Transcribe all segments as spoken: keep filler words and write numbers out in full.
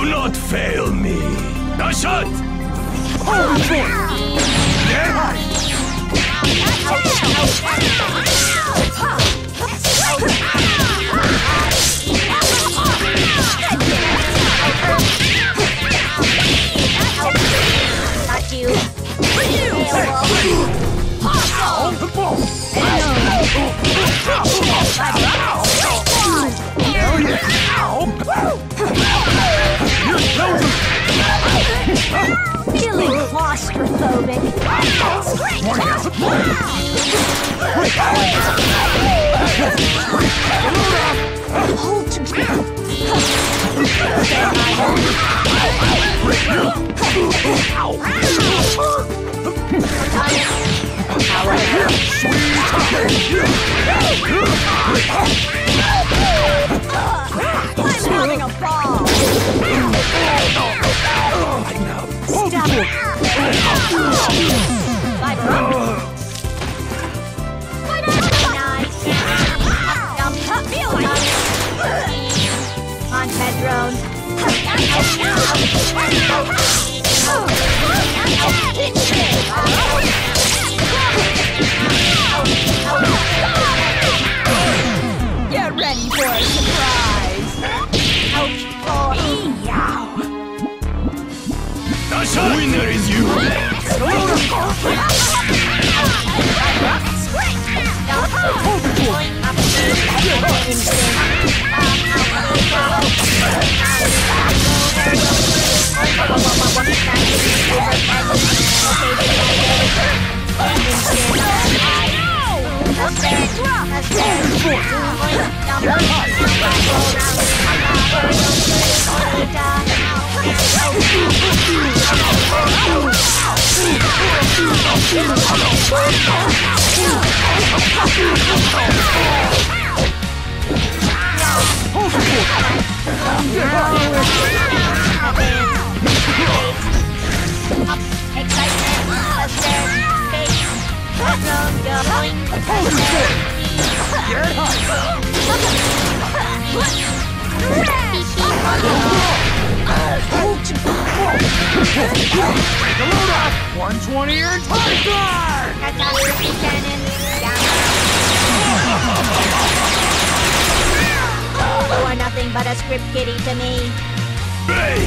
Do not fail me. Dashat! Oh, Not you. Feeling claustrophobic. Hold together. I'm having a ball. Stop it! Bye, bro. Why not? Stop feeling on Pedro. Get ready for a surprise. Ouch! Oh, yow. The winner is you! one twenty or twenty-five! I got your cannon down. You are nothing but a script kitty to me. Hey,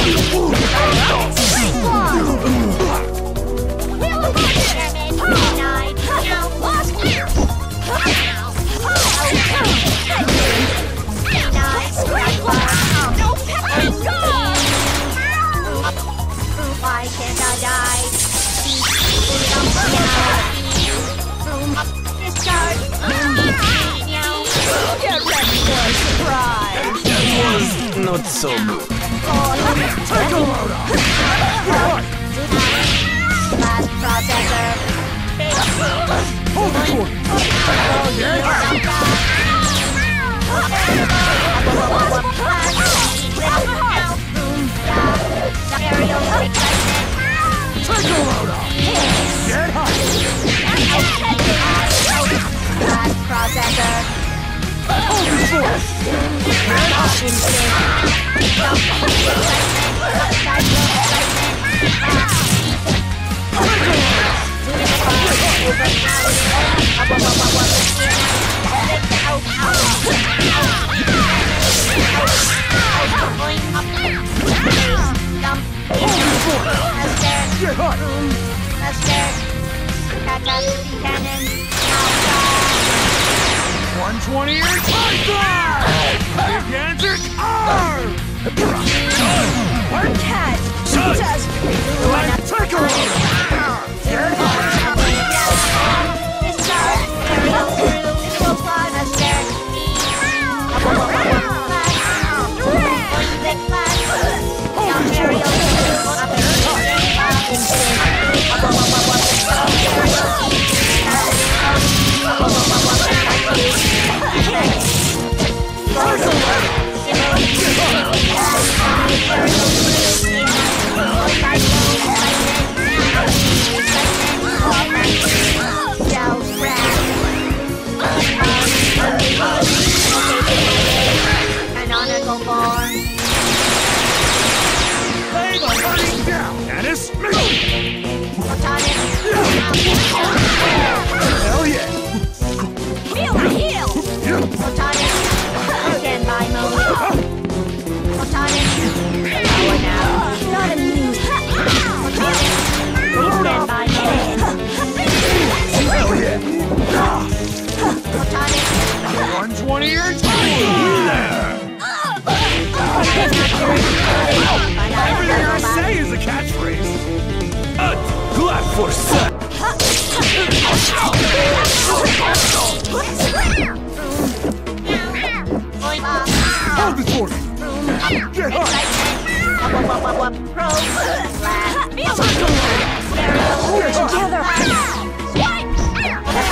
so moved. Take a load off! Hold the door! Take a load off! Get high! one twenty years high gigantic arm! One cat! Just take a Hell yeah! Heal! Heal! Photonic! Stand by mode! Photonic! Power now! Not immune! Photonic! Stand by mode! Hell yeah! Photonic! one twenty years! Everything I say is a catchphrase! Uh, glad for set! Hold the torch! Get high! I've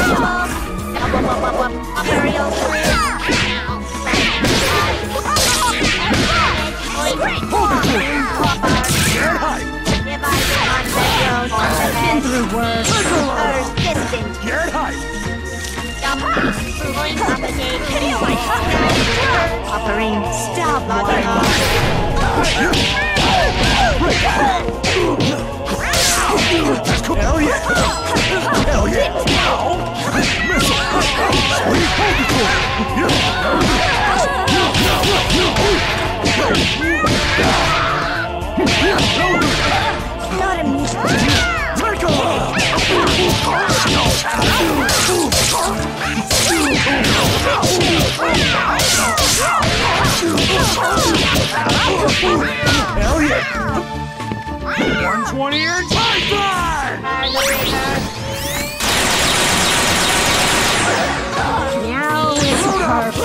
been through worse. Earth distant. Get high. Offering. Stop logging on. Hell yeah. Hell yeah. Not a Take a look! Hell yeah! one twenty year Titan! Now it's hard.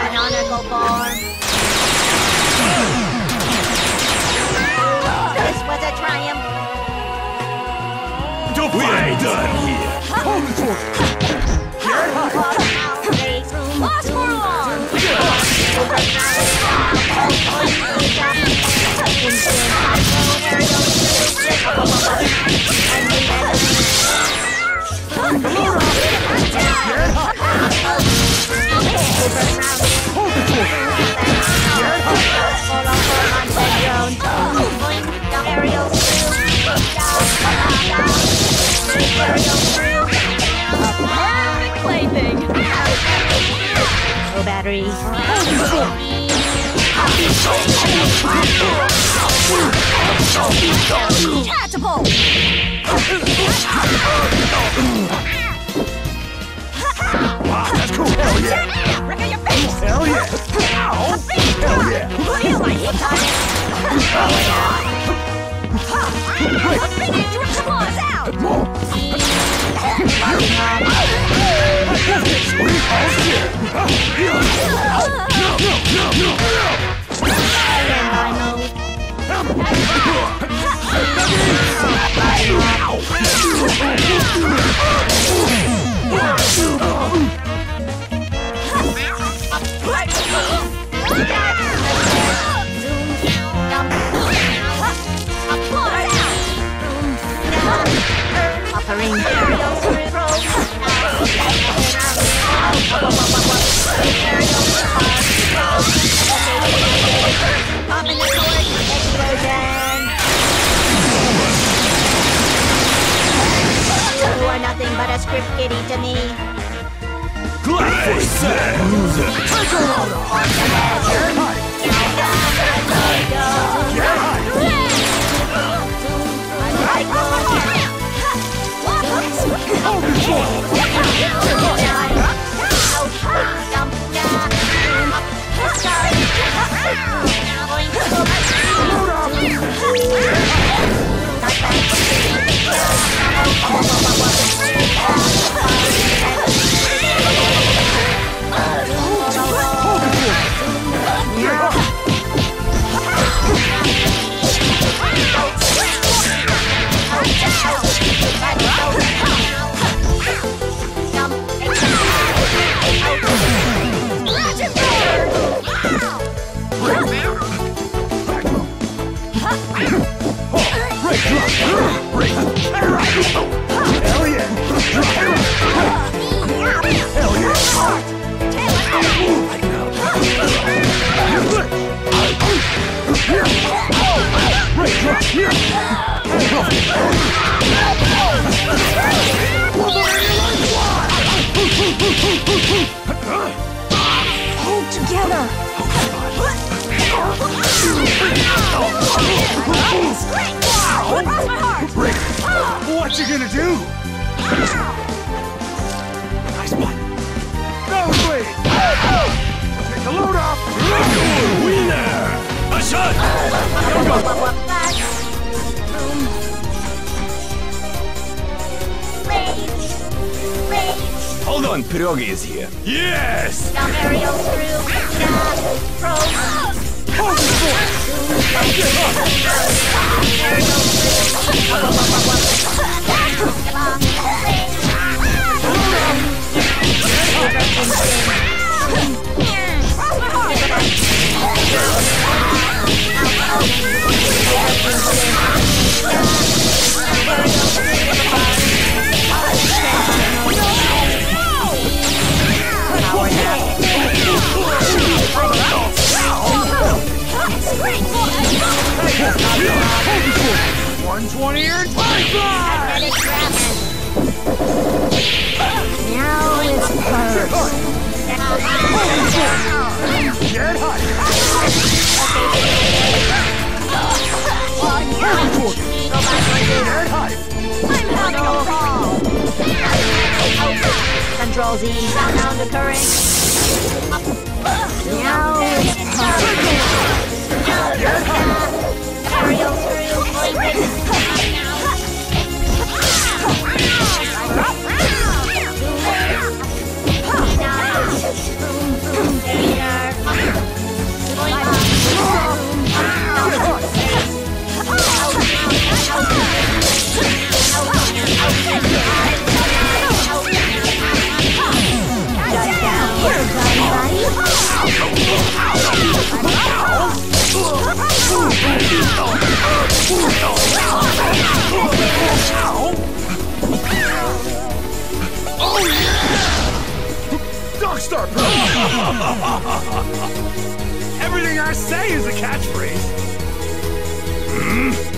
Canonical form. This was a triumph. We ain't done here. Hold the torch. Get high. Lost for long. Get Hold the torch! Plaything! No battery. Catapult! Wow, that's cool! Hell yeah! Right on your face! Hell yeah! Ow! Hell yeah! Feel like you got it! Oh my god! I'm big and drink the claws out! What? You are nothing but a script kiddie to me. Grace and music! Take a load on the magic! Hold together. What you gonna do? Nice one. No way. Take the load off. Winner. A shot. Here we go. Hold on, Pierogi is here. Yes! Got Mario through. one twenty and five! Now it's hers. Get high! I'm having a fall! Control Z, down the current. Now it's hers. Everything I say is a catchphrase. Hmm?